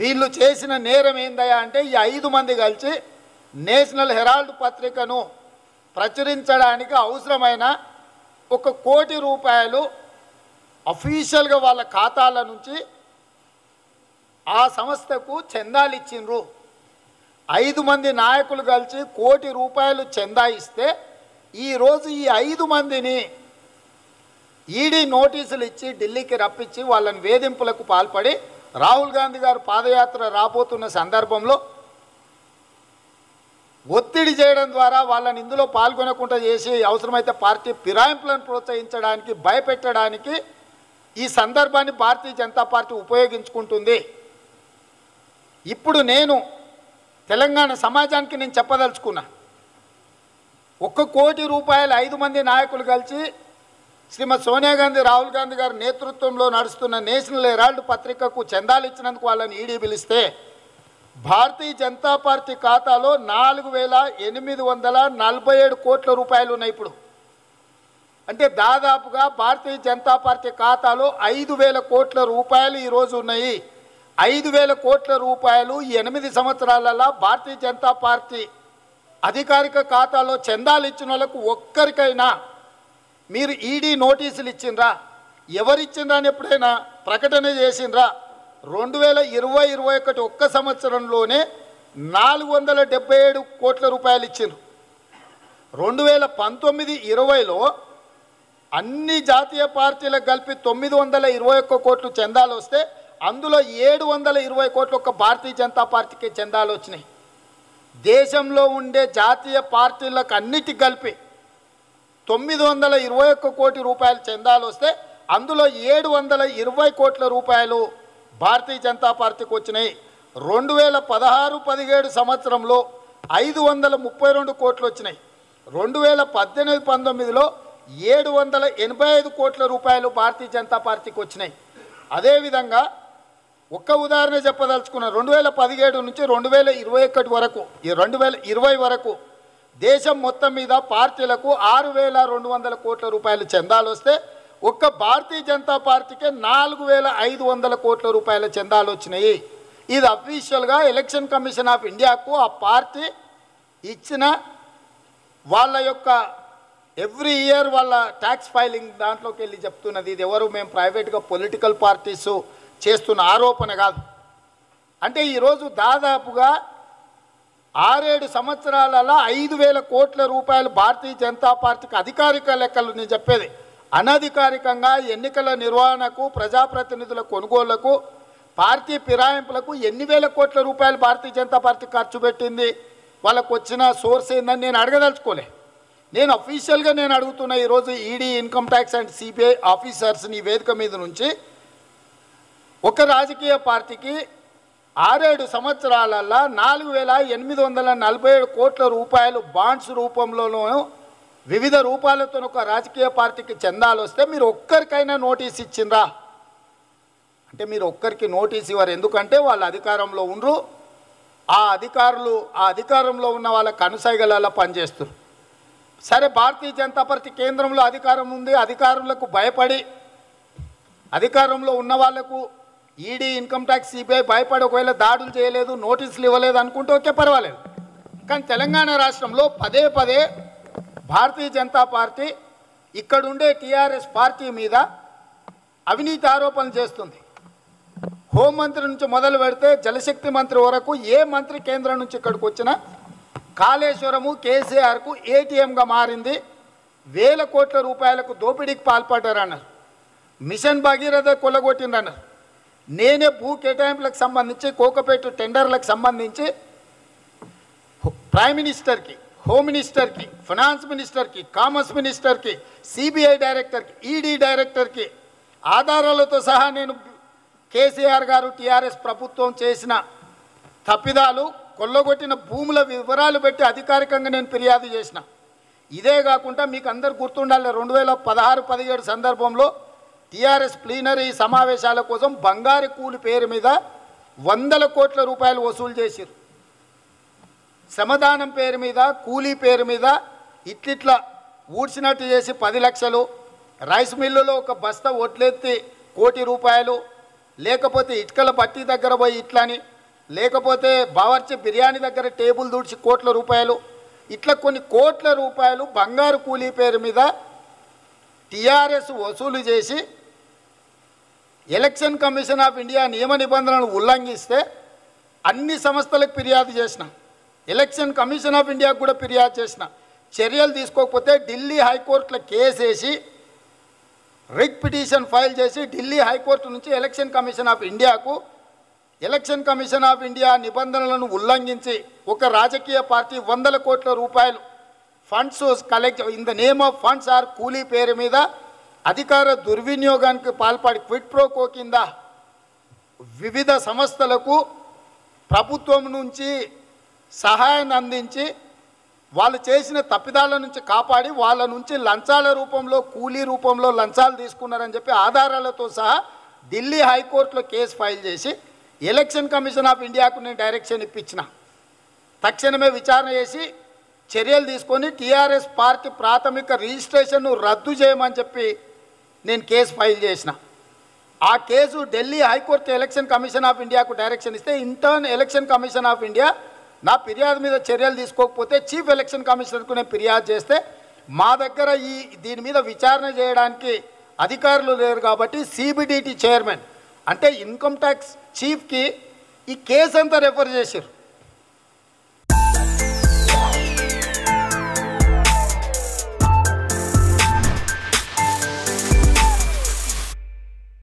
వీళ్ళు చేసిన నేరం ఏందయ్యా అంటే ఈ 5 మంది కలిసి నేషనల్ హెరాల్డ్ పత్రికను ప్రచురించడానికి అవసరమైన 1 కోటి రూపాయలు అఫీషియల్గా వాళ్ళ ఖాతాల నుంచి ఆ సంస్థకు చందాలు ఇచ్చిన్రు. 5 మంది నాయకులు కలిసి 1 కోటి రూపాయలు చందా ఇస్తే ఈరోజు ఈ 5 మందిని ఈడీ నోటీసులు ఇచ్చి ఢిల్లీకి రప్పించి వాళ్ళని వేధింపులకు పాల్పడి రాహుల్ గాంధీ గారు పాదయాత్ర రాబోతున్న సందర్భంలో ఒత్తిడి చేయడం ద్వారా వాళ్ళని ఇందులో పాల్గొనకుండా చేసి అవసరమైతే పార్టీ ఫిరాయింపులను ప్రోత్సహించడానికి భయపెట్టడానికి ఈ సందర్భాన్ని భారతీయ జనతా పార్టీ ఉపయోగించుకుంటుంది. ఇప్పుడు నేను తెలంగాణ సమాజానికి నేను చెప్పదలుచుకున్నా 1 కోటి రూపాయలు 5 మంది నాయకులు కలిసి శ్రీమతి సోనియా గాంధీ రాహుల్ గాంధీ గారి నేతృత్వంలో నడుస్తున్న నేషనల్ హెరాల్డ్ పత్రికకు చందాలు ఇచ్చినందుకు వాళ్ళని ఈడీ పిలిస్తే భారతీయ జనతా పార్టీ ఖాతాలో 4,847 కోట్ల రూపాయలు ఉన్నాయి. ఇప్పుడు అంటే దాదాపుగా భారతీయ జనతా పార్టీ ఖాతాలో 5,000 కోట్ల రూపాయలు ఈరోజు ఉన్నాయి. 5,000 కోట్ల రూపాయలు 8 సంవత్సరాలలో భారతీయ జనతా పార్టీ అధికారిక ఖాతాలో చందాలు ఇచ్చిన వాళ్ళకు ఒక్కరికైనా మీరు ఈడీ నోటీసులు ఇచ్చిండ్రా? ఎవరిచ్చిండ్రా అని ఎప్పుడైనా ప్రకటన చేసిండ్రా? 2020-21 ఒక్క సంవత్సరంలోనే 477 కోట్ల రూపాయలు ఇచ్చిండ్రు. 2019-20లో అన్ని జాతీయ పార్టీలకు కలిపి 921 కోట్లు చందాలు వస్తే అందులో 720 కోట్లు ఒక భారతీయ జనతా పార్టీకి చందాలు వచ్చినాయి. దేశంలో ఉండే జాతీయ పార్టీలకు అన్నిటి కలిపి 921 కోటి రూపాయలు చందాలు వస్తే అందులో 720 కోట్ల రూపాయలు భారతీయ జనతా పార్టీకి వచ్చినాయి. 2016-17 సంవత్సరంలో 532 కోట్లు వచ్చినాయి. 2018-19లో 785 కోట్ల రూపాయలు భారతీయ జనతా పార్టీకి వచ్చినాయి. అదేవిధంగా ఒక్క ఉదాహరణ చెప్పదలుచుకున్న 2017 నుంచి 2021 వరకు 2020 వరకు దేశం మొత్తం మీద పార్టీలకు 6,200 కోట్ల రూపాయలు చందాలు వస్తే ఒక్క భారతీయ జనతా పార్టీకే 4,500 కోట్ల రూపాయల చందాలు వచ్చినాయి. ఇది అఫీషియల్గా ఎలక్షన్ కమిషన్ ఆఫ్ ఇండియాకు ఆ పార్టీ ఇచ్చిన వాళ్ళ యొక్క ఎవ్రీ ఇయర్ వాళ్ళ ట్యాక్స్ ఫైలింగ్ దాంట్లోకి వెళ్ళి చెప్తున్నది. ఇది ఎవరు మేము ప్రైవేట్గా పొలిటికల్ పార్టీస్ చేస్తున్న ఆరోపణ కాదు. అంటే ఈరోజు దాదాపుగా 6-7 సంవత్సరాలలో 5,000 కోట్ల రూపాయలు భారతీయ జనతా పార్టీకి అధికారిక లెక్కలు నేను చెప్పేది. అనధికారికంగా ఎన్నికల నిర్వహణకు ప్రజాప్రతినిధుల కొనుగోళ్లకు పార్టీ ఫిరాయింపులకు 8,000 కోట్ల రూపాయలు భారతీయ జనతా పార్టీ ఖర్చు పెట్టింది. వాళ్ళకు వచ్చిన సోర్స్ ఏందని నేను అడగదలుచుకోలే. నేను అఫీషియల్గా నేను అడుగుతున్న ఈరోజు ED income tax and CBI ఆఫీసర్స్ని వేదిక మీద నుంచి ఒక రాజకీయ పార్టీకి 6-7 సంవత్సరాలలో 4,847 కోట్ల రూపాయలు బాండ్స్ రూపంలోనూ వివిధ రూపాలతో ఒక రాజకీయ పార్టీకి చందాలు వస్తే మీరు ఒక్కరికైనా నోటీస్ ఇచ్చిండ్రా అంటే మీరు ఒక్కరికి నోటీస్ ఇవ్వరు. ఎందుకంటే వాళ్ళు అధికారంలో ఉండరు. ఆ అధికారులు ఆ అధికారంలో ఉన్న వాళ్ళ కనుసైగలలో పనిచేస్తారు. సరే భారతీయ జనతా పార్టీ కేంద్రంలో అధికారం ఉంది. అధికారులకు భయపడి అధికారంలో ఉన్న వాళ్లకు ఈడీ ఇన్కమ్ ట్యాక్స్ సిబిఐ భయపడి ఒకవేళ దాడులు చేయలేదు నోటీసులు ఇవ్వలేదు అనుకుంటే ఓకే పర్వాలేదు. కానీ తెలంగాణ రాష్ట్రంలో పదే భారతీయ జనతా పార్టీ ఇక్కడుండే టీఆర్ఎస్ పార్టీ మీద అవినీతి ఆరోపణలు చేస్తుంది. హోంమంత్రి నుంచి మొదలు పెడితే జలశక్తి మంత్రి వరకు ఏ మంత్రి కేంద్రం నుంచి ఇక్కడికి వచ్చినా కాళేశ్వరము కేసీఆర్కు ఏటీఎంగా మారింది. 1,000 కోట్ల రూపాయలకు దోపిడీకి పాల్పడ్డారన్నారు. మిషన్ భగీరథ కొల్లగొట్టిందన్నారు. నేనే భూ కేటాయింపులకు సంబంధించి కోకపేట టెండర్లకు సంబంధించి ప్రైమ్ మినిస్టర్కి హోమ్ మినిస్టర్కి ఫైనాన్స్ మినిస్టర్కి కామర్స్ మినిస్టర్కి సిబిఐ డైరెక్టర్కి ఈడీ డైరెక్టర్కి ఆధారాలతో సహా నేను కేసీఆర్ గారు టీఆర్ఎస్ ప్రభుత్వం చేసిన తప్పిదాలు కొల్లగొట్టిన భూముల వివరాలు పెట్టి అధికారికంగా నేను ఫిర్యాదు చేసిన. ఇదే కాకుండా మీకు అందరు గుర్తుండాలి 2016-17 సందర్భంలో టీఆర్ఎస్ ప్లీనరీ సమావేశాల కోసం బంగారు కూలి పేరు మీద 100 కోట్ల రూపాయలు వసూలు చేశారు. శ్రమదానం పేరు మీద కూలీ పేరు మీద ఇట్లా ఊడ్చినట్టు చేసి 10 లక్షలు, రైస్ మిల్లులో ఒక బస్తా వడ్లెత్తి 1 కోటి రూపాయలు, లేకపోతే ఇట్కల పట్టి దగ్గర పోయి ఇట్లాని లేకపోతే బావర్చి బిర్యానీ దగ్గర టేబుల్ దూడ్చి కోట్ల రూపాయలు ఇట్లా కొన్ని కోట్ల రూపాయలు బంగారు కూలీ పేరు మీద టిఆర్ఎస్ వసూలు చేసి ఎలక్షన్ కమిషన్ ఆఫ్ ఇండియా నియమ నిబంధనలను ఉల్లంఘిస్తే అన్ని సంస్థలకు ఫిర్యాదు చేసిన ఎలక్షన్ కమిషన్ ఆఫ్ ఇండియాకు కూడా ఫిర్యాదు చేసిన చర్యలు తీసుకోకపోతే ఢిల్లీ హైకోర్టులో కేసు వేసి రిట్ పిటిషన్ ఫైల్ చేసి ఢిల్లీ హైకోర్టు నుంచి ఎలక్షన్ కమిషన్ ఆఫ్ ఇండియాకు ఎలక్షన్ కమిషన్ ఆఫ్ ఇండియా నిబంధనలను ఉల్లంఘించి ఒక రాజకీయ పార్టీ వందల కోట్ల రూపాయలు funds collect in the name of funds or కూలీ పేరు మీద అధికార దుర్వినియోగానికి పాల్పడి క్విట్ ప్రోకో కింద వివిధ సంస్థలకు ప్రభుత్వం నుంచి సహాయాన్ని అందించి వాళ్ళు చేసిన తప్పిదాల నుంచి కాపాడి వాళ్ళ నుంచి లంచాల రూపంలో కూలీ రూపంలో లంచాలు తీసుకున్నారని చెప్పి ఆధారాలతో సహా ఢిల్లీ హైకోర్టులో కేసు ఫైల్ చేసి ఎలక్షన్ కమిషన్ ఆఫ్ ఇండియాకు నేను డైరెక్షన్ ఇప్పించిన తక్షణమే విచారణ చేసి చర్యలు తీసుకొని టీఆర్ఎస్ పార్టీ ప్రాథమిక రిజిస్ట్రేషన్ను రద్దు చేయమని చెప్పి నేను కేసు ఫైల్ చేసిన ఆ case Delhi high court election commission of ఇండియాకు డైరెక్షన్ ఇస్తే ఇంటర్న్ ఎలక్షన్ కమిషన్ ఆఫ్ ఇండియా నా ఫిర్యాదు మీద చర్యలు తీసుకోకపోతే చీఫ్ ఎలక్షన్ కమిషనర్కు నేను ఫిర్యాదు చేస్తే మా దగ్గర ఈ దీని మీద విచారణ చేయడానికి అధికారులు లేరు కాబట్టి సిబిడిటీ చైర్మన్ అంటే ఇన్కమ్ ట్యాక్స్ చీఫ్కి ఈ కేసు అంతా రెఫర్ చేశారు.